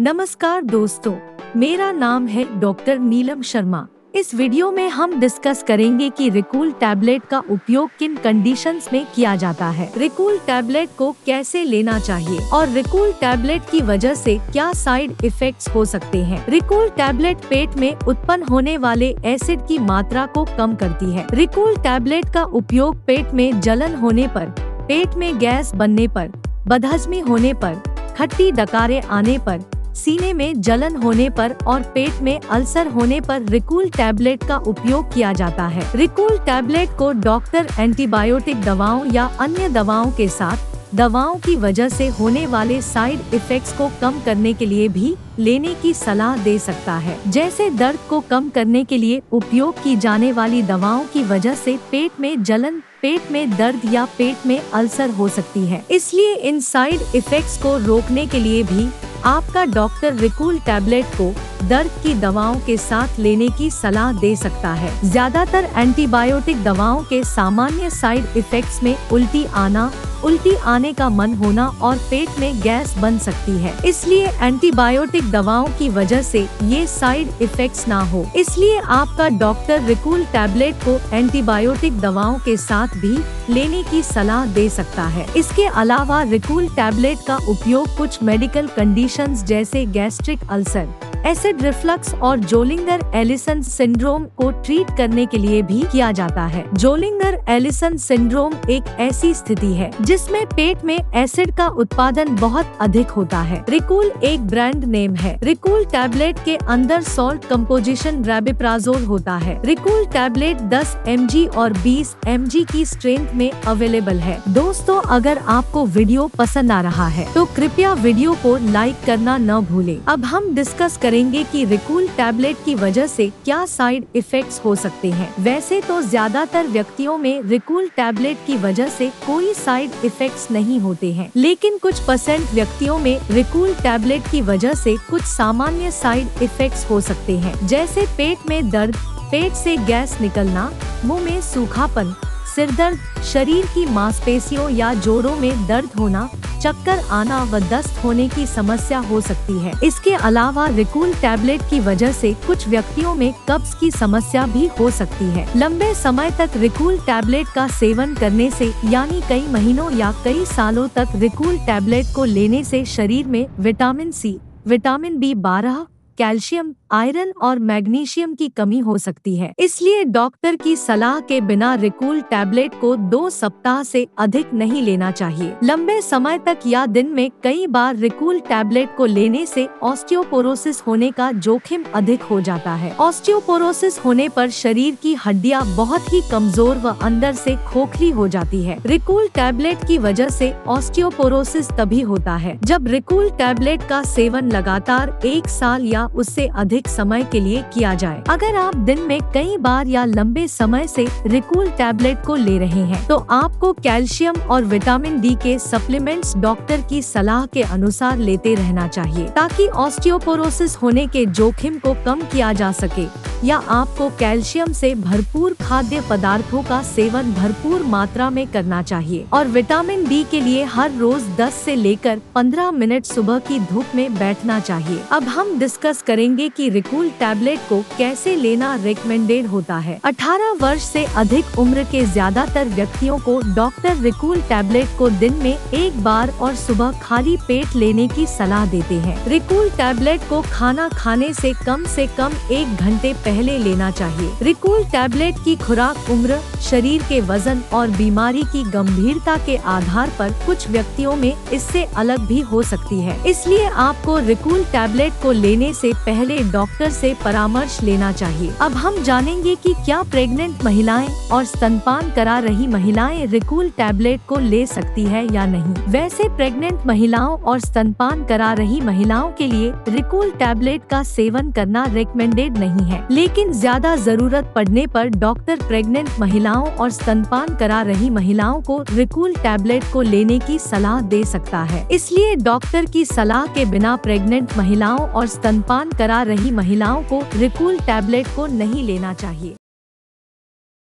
नमस्कार दोस्तों, मेरा नाम है डॉक्टर नीलम शर्मा। इस वीडियो में हम डिस्कस करेंगे कि रिकूल टैबलेट का उपयोग किन कंडीशंस में किया जाता है, रिकूल टैबलेट को कैसे लेना चाहिए और रिकूल टैबलेट की वजह से क्या साइड इफेक्ट्स हो सकते हैं। रिकूल टैबलेट पेट में उत्पन्न होने वाले एसिड की मात्रा को कम करती है। रिकूल टैबलेट का उपयोग पेट में जलन होने पर, पेट में गैस बनने पर, बदहजमी होने पर, खट्टी डकारे आने पर, सीने में जलन होने पर और पेट में अल्सर होने पर रिकूल टैबलेट का उपयोग किया जाता है। रिकूल टैबलेट को डॉक्टर एंटीबायोटिक दवाओं या अन्य दवाओं के साथ दवाओं की वजह से होने वाले साइड इफेक्ट्स को कम करने के लिए भी लेने की सलाह दे सकता है, जैसे दर्द को कम करने के लिए उपयोग की जाने वाली दवाओं की वजह से पेट में जलन, पेट में दर्द या पेट में अल्सर हो सकती है। इसलिए इन साइड इफेक्ट्स को रोकने के लिए भी आपका डॉक्टर रिकूल टैबलेट को दर्द की दवाओं के साथ लेने की सलाह दे सकता है। ज्यादातर एंटीबायोटिक दवाओं के सामान्य साइड इफेक्ट्स में उल्टी आने का मन होना और पेट में गैस बन सकती है। इसलिए एंटीबायोटिक दवाओं की वजह से ये साइड इफेक्ट्स ना हो, इसलिए आपका डॉक्टर रिकूल टैबलेट को एंटीबायोटिक दवाओं के साथ भी लेने की सलाह दे सकता है। इसके अलावा रिकूल टैबलेट का उपयोग कुछ मेडिकल कंडीशंस जैसे गैस्ट्रिक अल्सर, ऐसे रिफ्लक्स और जोलिंगर एलिसन सिंड्रोम को ट्रीट करने के लिए भी किया जाता है। जोलिंगर एलिसन सिंड्रोम एक ऐसी स्थिति है जिसमें पेट में एसिड का उत्पादन बहुत अधिक होता है। रिकूल एक ब्रांड नेम है। रिकूल टैबलेट के अंदर सॉल्ट कंपोजिशन रैबेप्राजोल होता है। रिकूल टैबलेट 10 mg और 20 mg की स्ट्रेंथ में अवेलेबल है। दोस्तों, अगर आपको वीडियो पसंद आ रहा है तो कृपया वीडियो को लाइक करना न भूले। अब हम डिस्कस करेंगे कि रिकूल टैबलेट की वजह से क्या साइड इफेक्ट्स हो सकते हैं। वैसे तो ज्यादातर व्यक्तियों में रिकूल टैबलेट की वजह से कोई साइड इफेक्ट्स नहीं होते हैं, लेकिन कुछ % व्यक्तियों में रिकूल टैबलेट की वजह से कुछ सामान्य साइड इफेक्ट्स हो सकते हैं, जैसे पेट में दर्द, पेट से गैस निकलना, मुंह में सूखापन, सिरदर्द, शरीर की मांसपेशियों या जोड़ों में दर्द होना, चक्कर आना व दस्त होने की समस्या हो सकती है। इसके अलावा रिकूल टैबलेट की वजह से कुछ व्यक्तियों में कब्ज की समस्या भी हो सकती है। लंबे समय तक रिकूल टैबलेट का सेवन करने से, यानी कई महीनों या कई सालों तक रिकूल टैबलेट को लेने से शरीर में vitamin C, vitamin B12, calcium, iron और मैग्नीशियम की कमी हो सकती है। इसलिए डॉक्टर की सलाह के बिना रिकूल टैबलेट को 2 सप्ताह से अधिक नहीं लेना चाहिए। लंबे समय तक या दिन में कई बार रिकूल टैबलेट को लेने से ऑस्टियोपोरोसिस होने का जोखिम अधिक हो जाता है। ऑस्टियोपोरोसिस होने पर शरीर की हड्डियां बहुत ही कमजोर व अंदर से खोखली हो जाती है। रिकूल टैबलेट की वजह से ऑस्टियोपोरोसिस तभी होता है जब रिकूल टैबलेट का सेवन लगातार 1 साल या उससे अधिक समय के लिए किया जाए। अगर आप दिन में कई बार या लंबे समय से रिकूल टैबलेट को ले रहे हैं तो आपको कैल्शियम और विटामिन D के सप्लीमेंट्स डॉक्टर की सलाह के अनुसार लेते रहना चाहिए, ताकि ऑस्टियोपोरोसिस होने के जोखिम को कम किया जा सके। या आपको कैल्शियम से भरपूर खाद्य पदार्थों का सेवन भरपूर मात्रा में करना चाहिए और विटामिन D के लिए हर रोज 10 से लेकर 15 मिनट सुबह की धूप में बैठना चाहिए। अब हम डिस्कस करेंगे कि रिकूल टैबलेट को कैसे लेना रिकमेंडेड होता है। 18 वर्ष से अधिक उम्र के ज्यादातर व्यक्तियों को डॉक्टर रिकूल टैबलेट को दिन में 1 बार और सुबह खाली पेट लेने की सलाह देते हैं। रिकूल टैबलेट को खाना खाने से कम 1 घंटे पहले लेना चाहिए। रिकूल टैबलेट की खुराक उम्र, शरीर के वजन और बीमारी की गंभीरता के आधार पर कुछ व्यक्तियों में इससे अलग भी हो सकती है। इसलिए आपको रिकूल टैबलेट को लेने से पहले डॉक्टर से परामर्श लेना चाहिए। अब हम जानेंगे कि क्या प्रेग्नेंट महिलाएं और स्तनपान करा रही महिलाएं रिकूल टैबलेट को ले सकती है या नहीं। वैसे प्रेग्नेंट महिलाओं और स्तनपान करा रही महिलाओं के लिए रिकूल टैबलेट का सेवन करना रिकमेंडेड नहीं है, लेकिन ज्यादा जरूरत पड़ने पर डॉक्टर प्रेग्नेंट महिलाओं और स्तनपान करा रही महिलाओं को रिकूल टैबलेट को लेने की सलाह दे सकता है। इसलिए डॉक्टर की सलाह के बिना प्रेग्नेंट महिलाओं और स्तनपान करा रही महिलाओं को रिकूल टैबलेट को नहीं लेना चाहिए।